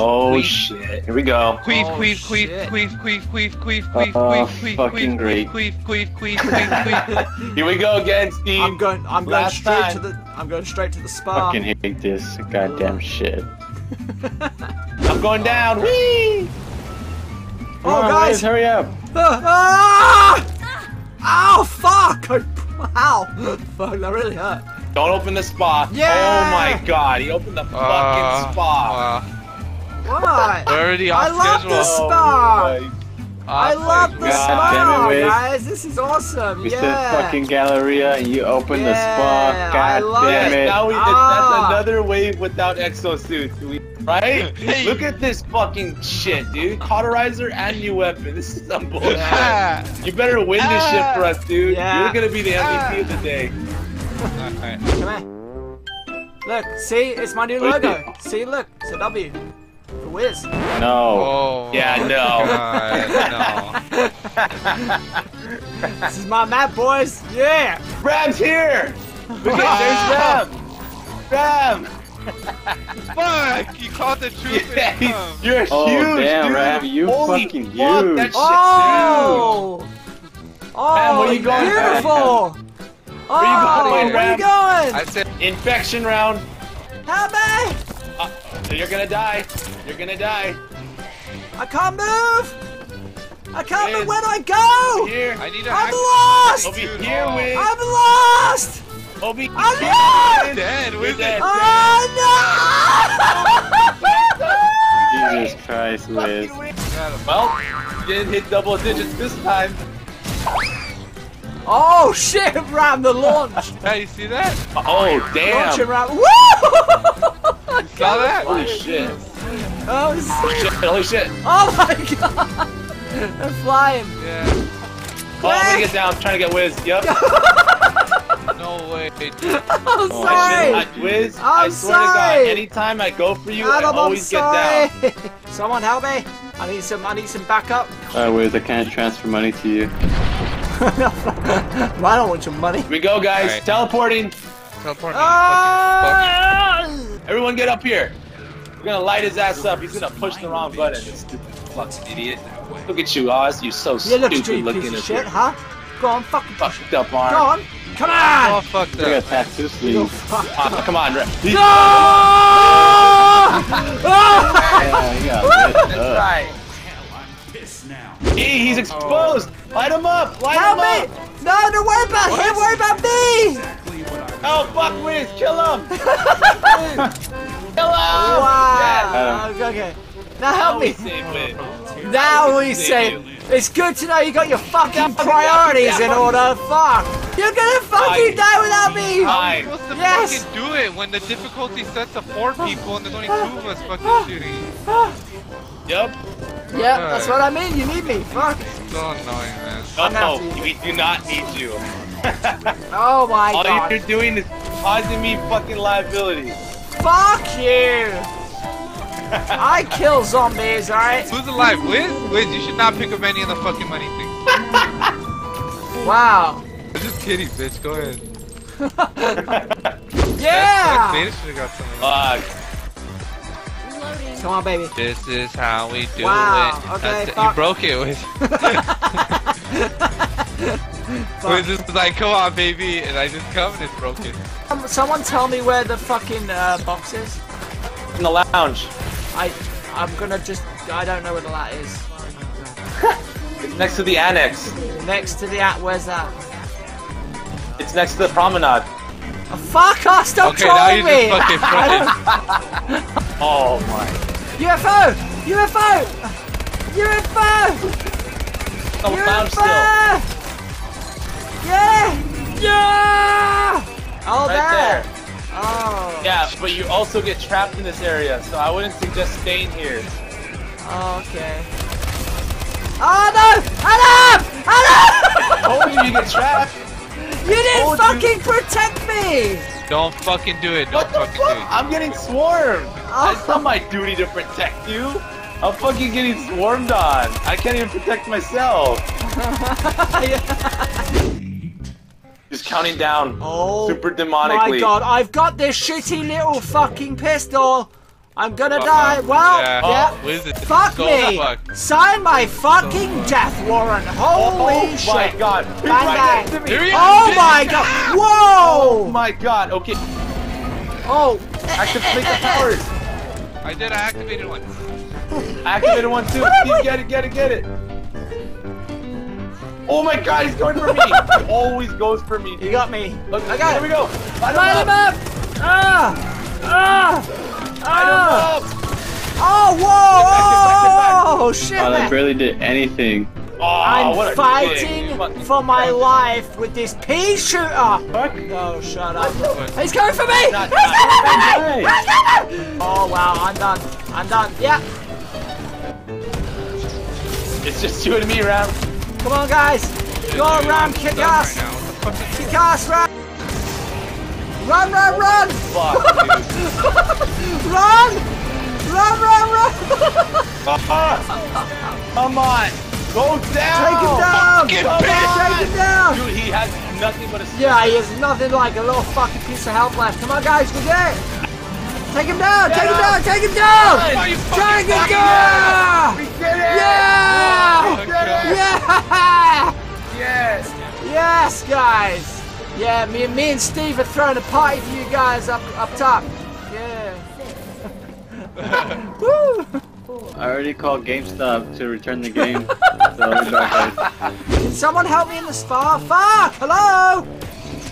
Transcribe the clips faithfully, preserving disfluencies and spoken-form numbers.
Oh queef. Shit, here we go. Queef, queef, queef, queef, queef, queef, queef, queef, oh, queef, fucking queef, great. Queef, queef, queef, queef, queef. Here we go again, Steve. I'm going I'm Last going straight time. to the I'm going straight to the spa. Fucking hate this goddamn uh. shit. I'm going down. Whee! Oh on, guys, Liz, hurry up. Uh, ah! Ow, fuck! Ow! Fuck, that really hurt. Don't open the spa. Yeah! Oh my god, he opened the fucking uh, spa. Uh. What? We're already off I love schedule. the spa! Oh, I love the God spa, it, guys! This is awesome! Mister Yeah! fucking Galleria, and you open yeah, the spa. God damn it! it. Now we did, ah. That's another wave without exosuits, we, right? Look at this fucking shit, dude! Cauterizer and new weapon. This is some bullshit. Yeah. You better win yeah. this shit for us, dude. Yeah. You're gonna be the M V P yeah. of the day. Alright. Come here. Look, see, it's my new What's logo. It? See, look, it's a W. The Wiz. No. Oh, yeah, no. God, no. This is my map, boys. Yeah. Rab's here. Look at, there's Rab. Rab. Fuck! You caught the truth. Yeah, you're oh, huge, damn, dude. Rab, you Holy fucking fuck, huge. That shit's oh. Huge. Oh. Man, where you going? Beautiful. Rab? Where oh, you going, where Rab? you going? I said infection round. Happy. Uh, so you're gonna die. You're gonna die. I can't move. I can't Wiz. move. Where'd I go? Here. I need a I'm lost. Over here, Wiz. I'm lost. Over here. I'm lost. Dead. We're dead. Oh no! Jesus Christ, Wiz. Well, you didn't hit double digits this time. Oh shit! Ram the launch. Hey, you see that? Oh damn! Launch around. Woo! I saw that? Holy shit. Oh shit. Holy shit. Oh my god. They're flying. Yeah. Quick. Oh, I'm gonna get down. I'm trying to get Wiz. Yep. No way. I'm oh, sorry. I I, Wiz, I'm I swear sorry. to God, anytime I go for you, Adam, I always sorry. get down. Someone help me. I need some, I need some backup. Alright, Wiz, I can't transfer money to you. I don't want your money. Here we go, guys. Right. Teleporting. Teleporting. Uh, fucking, fucking. Everyone get up here. We're gonna light his ass up. He's gonna push the wrong button. Stupid fucking idiot. Look at you, Oz. You're so yeah, look stupid looking piece of shit, here. huh? Go on, fucking fucked up, Arn. Go on. Come on. Oh, fuck that. You're gonna pass this sleeve. Come on, Rep. No! Yeah, you got lit up. That's right. Hell, I'm pissed now. Hey, he's exposed. Light him up. Light Help him me. up. No, don't worry about what? him. Worry about me. Oh fuck, Wiz! Kill him! Wiz. Kill him! Wow! Yeah. Okay. Now help now me! We now we save it. It's good to know you got your fucking priorities in order. Fuck! You're gonna fucking I, die without me! I'm supposed to yes. fucking do it when the difficulty sets to four people and there's only two of us fucking shooting. Yep. Yeah, that's what I mean. You need me. Fuck. It's so annoying, man. No, no, we do not need you. Oh my All god. All you're doing is causing me fucking liability. Fuck you! I kill zombies, alright? Who's alive? Wiz? Wiz, you should not pick up any of the fucking money thing. Wow. I'm just kidding, bitch. Go ahead. Yeah! They should have got something. Fuck. Come on, baby. This is how we do wow. it. Okay, That's, fuck. You broke it, Wiz. Wiz just like, come on, baby, and I just come and it's broken. Um, someone tell me where the fucking uh, box is. In the lounge. I, I'm gonna just, I don't know where the lat is. It's next to the annex. Next to the at. Where's that? It's next to the promenade. Oh, fuck off! Stop okay, trolling me! Okay, now you just fucking Oh my! U F O! U F O! U F O! I'm found still. Yeah! Yeah! Oh, right that. there. Oh. Yeah, but you also get trapped in this area, so I wouldn't suggest staying here. Oh, okay. Oh no! Adam! Adam! I told you you get trapped. You didn't fucking you. protect me! Don't fucking do it. Don't what the fucking fuck? do it. I'm getting swarmed. Oh. That's not my duty to protect you. I'm fucking getting swarmed on. I can't even protect myself. Just counting down. Oh, super demonically. My god, I've got this shitty little fucking pistol. I'm gonna die. Well, yeah. yeah. Wizard, Fuck so me. Fucked. Sign my fucking so death warrant. Holy oh, oh shit. Oh my god. Right oh is. my god. Whoa. Oh my god. Okay. Oh. Activate the powers. I did. I activated one. I activated one too. Keep, get it. Get it. Get it. Oh my god. He's going for me. He always goes for me. He got me. Look, I got it. Here we go. Light him up. Ah. Ah. Ah. Oh, whoa! Oh, shit! Oh, that barely did anything. Oh, I'm fighting for my life with this pea shooter! Fuck? Oh, shut up. He's coming for me! He's coming for me! He's coming! Oh, wow, I'm done. I'm done. Yeah. It's just two and me, Ram. Come on, guys. Go, Ram, kick ass. Kick ass, Ram. Run, run, oh run! Fuck, run! Run, run, run! uh-huh. Come on! Go down! Take him down! Fucking Come on. Take him down! Dude, he has nothing but a stick. Yeah, he has nothing like a little fucking piece of health left. Come on, guys, go get it! Take him down! Take him down! Take him down! Take him down! Take him down! We did it! Yeah! We did it! Yeah! Yes! Yes, guys! Yeah, me, me and Steve are throwing a party for you guys up up top. Yeah. Woo! I already called GameStop to return the game. So Can someone help me in the spa? Fuck! Hello!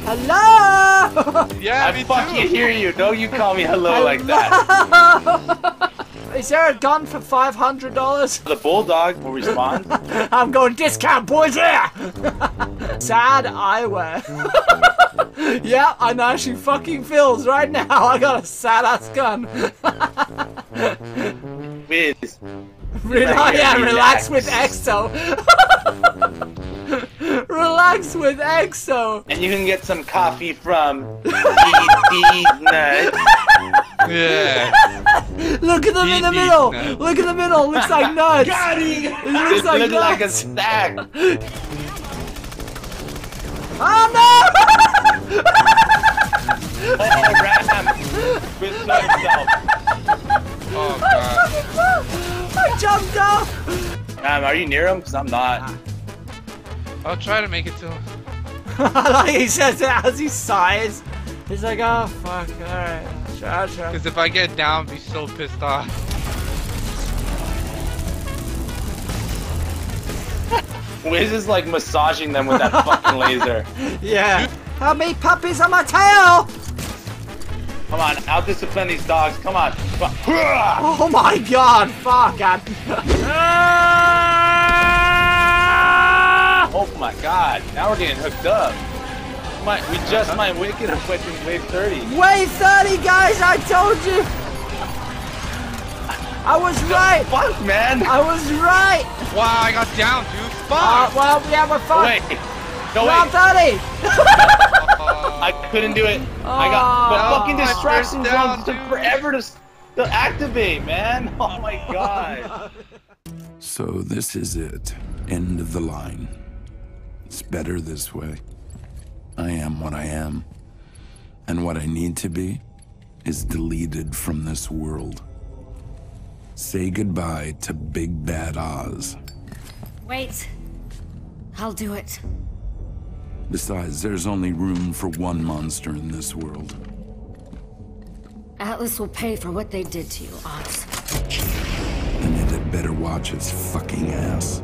Hello! Yeah, I fucking hear you. Don't you call me hello, hello like that. Is there a gun for five hundred dollars? The bulldog will respond. I'm going discount, boys, yeah! Sad eyewear. Yeah, I know she fucking feels right now. I got a sad ass gun. Wiz. Rel oh, yeah, relax. relax with X O. Relax with X O. And you can get some coffee from these nuts. Yeah. Look at them in the middle! Look at the middle! Looks like nuts! Got him! It looks like it nuts! like a stack! Oh no! Oh, Ram! Beside himself! Oh god. I jumped off! Ram, are you near him? Because I'm not. I'll try to make it to him. Like he says it as he sighs. He's like, oh fuck, alright. Because if I get down, I'd be so pissed off. Wiz is like massaging them with that fucking laser. Yeah. How many puppies on my tail? Come on, I'll discipline these dogs. Come on. Oh my god, fuck. Oh my god, now we're getting hooked up. My, we just might wicked up with wave thirty. Wave thirty, guys! I told you! I was the right! Fuck, man! I was right! Wow, I got down, dude! Fuck! Uh, well, yeah, we're fucked! Wait! No, Round wait! thirty! uh, I couldn't do it! Uh, I got... But no, fucking distraction zones took forever to, to activate, man! Oh my god! Oh, no. So this is it. End of the line. It's better this way. I am what I am, and what I need to be is deleted from this world. Say goodbye to Big Bad Oz. Wait, I'll do it. Besides, there's only room for one monster in this world. Atlas will pay for what they did to you, Oz. And it had better watch its fucking ass.